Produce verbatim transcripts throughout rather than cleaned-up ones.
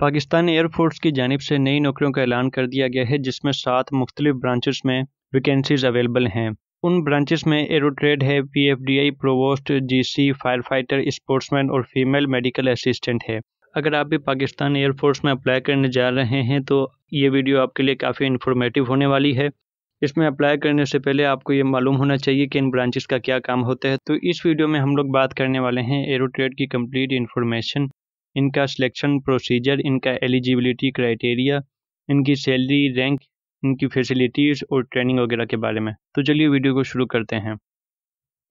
Pakistani air force की जानिब से नई नौकरियों का ऐलान कर दिया गया है, जिसमें सात मुख्तलिफ ब्रांचेस में वैकेंसीज अवेलेबल हैं। उन ब्रांचेस में एरोट्रेड है, P F D I, provost, G C, fire fighter, sportsman और फीमेल मेडिकल असिस्टेंट है। अगर आप भी पाकिस्तान एयरफोर्स में अप्लाई करने जा रहे हैं तो ये वीडियो आपके लिए काफ़ी इन्फॉर्मेटिव होने वाली है। इसमें अप्लाई करने से पहले आपको ये मालूम होना चाहिए कि इन ब्रांचेस का क्या काम होता है। तो इस वीडियो में हम लोग बात करने वाले हैं एरोट्रेड की कंप्लीट इन्फॉर्मेशन, इनका सिलेक्शन प्रोसीजर, इनका एलिजिबिलिटी क्राइटेरिया, इनकी सैलरी, रैंक, इनकी फैसिलिटीज़ और ट्रेनिंग वगैरह के बारे में। तो चलिए वीडियो को शुरू करते हैं।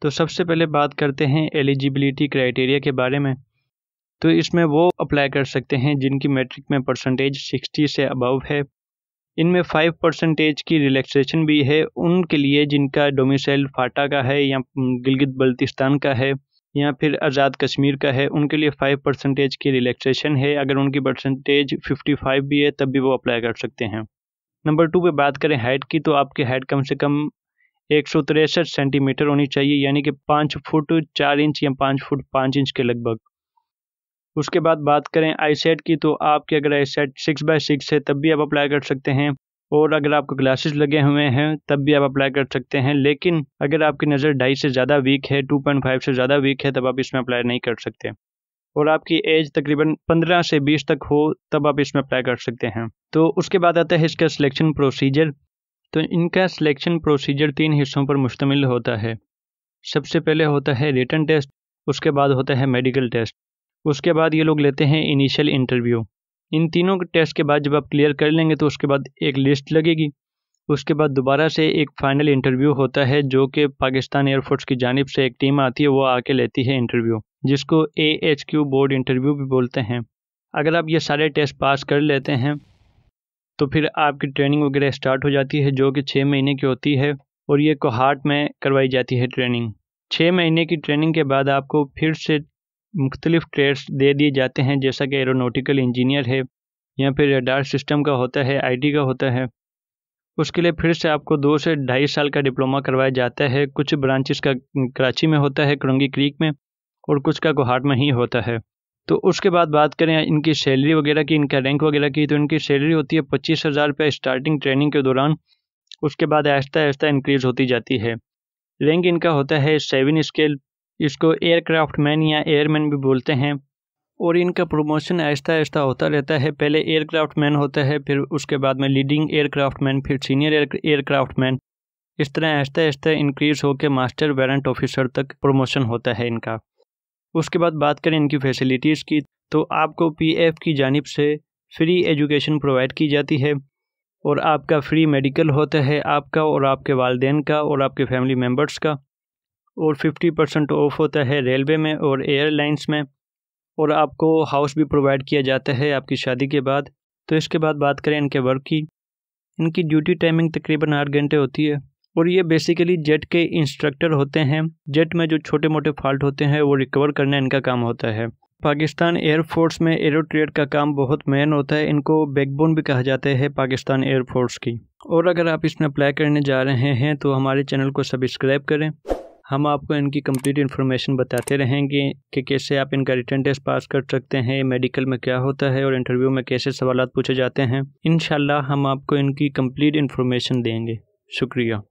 तो सबसे पहले बात करते हैं एलिजिबिलिटी क्राइटेरिया के बारे में। तो इसमें वो अप्लाई कर सकते हैं जिनकी मैट्रिक में परसेंटेज सिक्सटी से अबव है। इनमें फाइव परसेंटेज की रिलैक्सेशन भी है उनके लिए जिनका डोमिसाइल फाटा का है या गिलगित बल्तिस्तान का है या फिर आज़ाद कश्मीर का है। उनके लिए फाइव परसेंटेज की रिलैक्सेशन है। अगर उनकी परसेंटेज फिफ्टी फाइव भी है तब भी वो अप्लाई कर सकते हैं। नंबर टू पे बात करें हाइट की, तो आपकी हाइट कम से कम एक सौ तिरसठ सेंटीमीटर होनी चाहिए, यानी कि पाँच फुट चार इंच या पाँच फुट पाँच इंच के लगभग। उसके बाद बात करें आईसेट की, तो आपकी अगर आईसेट सिक्स बाई सिक्स है तब भी आप अप्लाई कर सकते हैं, और अगर आपको ग्लासेस लगे हुए हैं तब भी आप अप्लाई कर सकते हैं। लेकिन अगर आपकी नज़र ढाई से ज़्यादा वीक है, टू पॉइंट फाइव से ज़्यादा वीक है, तब आप इसमें अप्लाई नहीं कर सकते। और आपकी एज तकरीबन पंद्रह से बीस तक हो तब आप इसमें अप्लाई कर सकते हैं। तो उसके बाद आता है इसका सिलेक्शन प्रोसीजर। तो इनका सिलेक्शन प्रोसीजर तीन हिस्सों पर मुश्तमिल होता है। सबसे पहले होता है रिटन टेस्ट, उसके बाद होता है मेडिकल टेस्ट, उसके बाद ये लोग लेते हैं इनिशियल इंटरव्यू। इन तीनों टेस्ट के बाद जब आप क्लियर कर लेंगे तो उसके बाद एक लिस्ट लगेगी, उसके बाद दोबारा से एक फ़ाइनल इंटरव्यू होता है जो कि पाकिस्तान एयरफोर्स की जानिब से एक टीम आती है, वो आके लेती है इंटरव्यू, जिसको A H Q board interview भी बोलते हैं। अगर आप ये सारे टेस्ट पास कर लेते हैं तो फिर आपकी ट्रेनिंग वगैरह स्टार्ट हो जाती है, जो कि छः महीने की होती है और ये कोहार्ट में करवाई जाती है ट्रेनिंग। छः महीने की ट्रेनिंग के बाद आपको फिर से मुख्तलिफ ट्रेड्स दे दिए जाते हैं, जैसा कि एरोनॉटिकल इंजीनियर है या फिर रडार सिस्टम का होता है, आई टी का होता है। उसके लिए फिर से आपको दो से ढाई साल का डिप्लोमा करवाया जाता है। कुछ ब्रांचेस का कराची में होता है, करंगी क्रीक में, और कुछ का कोहाट में ही होता है। तो उसके बाद बात करें इनकी सैलरी वगैरह की, इनका रैंक वगैरह की, तो इनकी सैलरी होती है पच्चीस हज़ार रुपये स्टार्टिंग ट्रेनिंग के दौरान, उसके बाद आहिस्ता आहिस्ता इंक्रीज़ होती जाती है। रैंक इनका होता है सेवन स्केल, इसको एयरक्राफ्ट मैन या एयरमैन भी बोलते हैं, और इनका प्रमोशन आहिस्ता आहिस्ता होता रहता है। पहले एयरक्राफ्ट मैन होता है, फिर उसके बाद में लीडिंग एयरक्राफ्ट मैन, फिर सीनियर एयरक्राफ्ट मैन, इस तरह आहिस्ता आहिस्ता इंक्रीज़ होकर मास्टर वारंट ऑफिसर तक प्रमोशन होता है इनका। उसके बाद बात करें इनकी फैसिलिटीज़ की, तो आपको पी एफ की जानिब से फ्री एजुकेशन प्रोवाइड की जाती है, और आपका फ्री मेडिकल होता है, आपका और आपके वालदेन का और आपके फैमिली मेम्बर्स का, और फिफ्टी परसेंट ऑफ होता है रेलवे में और एयरलाइंस में, और आपको हाउस भी प्रोवाइड किया जाता है आपकी शादी के बाद। तो इसके बाद बात करें इनके वर्क की, इनकी ड्यूटी टाइमिंग तकरीबन आठ घंटे होती है, और ये बेसिकली जेट के इंस्ट्रक्टर होते हैं। जेट में जो छोटे मोटे फॉल्ट होते हैं वो रिकवर करना इनका काम होता है। पाकिस्तान एयरफोर्स में एरोट्रेड का काम बहुत मेन होता है, इनको बैकबोन भी कहा जाता है पाकिस्तान एयरफोर्स की। और अगर आप इसमें अप्लाई करने जा रहे हैं तो हमारे चैनल को सब्सक्राइब करें, हम आपको इनकी कंप्लीट इन्फॉर्मेशन बताते रहेंगे कि कैसे आप इनका रिटन टेस्ट पास कर सकते हैं, मेडिकल में क्या होता है और इंटरव्यू में कैसे सवाल पूछे जाते हैं। इंशाल्लाह हम आपको इनकी कंप्लीट इन्फॉर्मेशन देंगे। शुक्रिया।